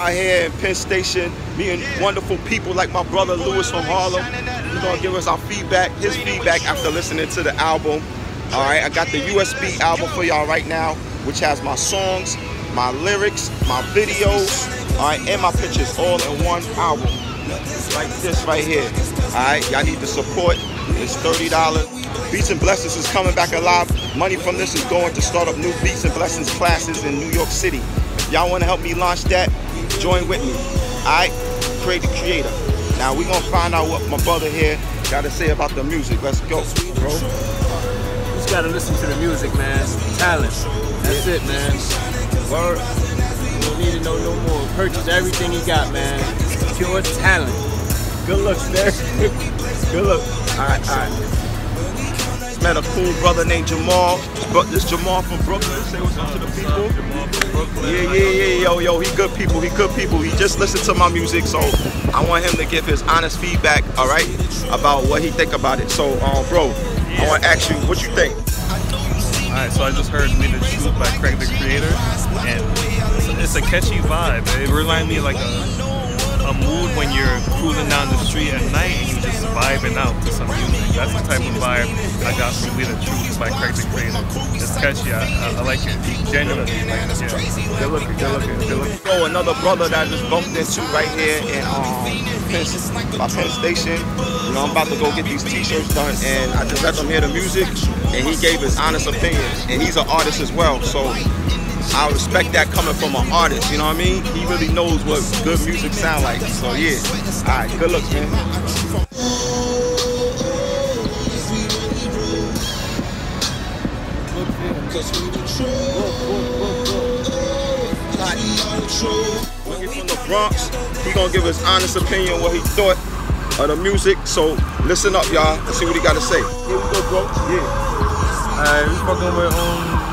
out here in Penn Station, meeting wonderful people like my brother Lewis from Harlem. He's gonna give us our feedback, his feedback after listening to the album. All right, I got the USB album for y'all right now, which has my songs, my lyrics, my videos, all right, and my pictures all in one album, like this right here. All right, y'all need the support. It's $30. Beats and Blessings is coming back alive. Money from this is going to start up new Beats and Blessings classes in New York City. If y'all want to help me launch that, join with me. All right, Craig the Creator. Now we're gonna find out what my brother here got to say about the music. Let's go, bro. You just gotta listen to the music, man. Talent. That's it, man. Word. You don't need to know no more. Purchase everything he got, man. Pure talent. Good looks, man. Good look. Alright, alright. Met a cool brother named Jamal. This Jamal from Brooklyn. Say what's up to the people. Jamal from Brooklyn. Yeah. Yo, he good people. He just listened to my music, so I want him to give his honest feedback, alright, about what he think about it. So, bro, I want to ask you, what you think? Alright, so I just heard We The Truth by Craig the Creator, and it's a catchy vibe. It reminds me of like a mood when you're cruising down the street at night and you're just vibing out to some music. That's the type of vibe I got from We The Truth by Craig the Creator. It's catchy, I like it. Genuinely, like, yeah. Good looking. Oh, another brother that I just bumped into right here in Penn Station. You know, I'm about to go get these t-shirts done, and I just let them hear the music, and he gave his honest opinion, and he's an artist as well, so I respect that coming from an artist, you know what I mean? He really knows what good music sounds like, so yeah. Alright, good luck, man. He's from the Bronx. He gonna give his honest opinion what he thought of the music, so listen up, y'all, and see what he gotta say. Here we go, bro. Yeah. Alright, we fucking with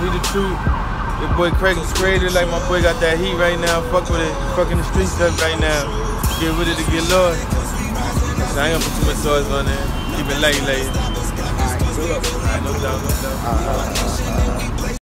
We The Truth. Your boy Craig is creative, like my boy got that heat right now. Fuck with it, fucking the street stuff right now. Get with it to get lost. So I ain't gonna put too much sauce on there. Keep it light. Alright, no doubt.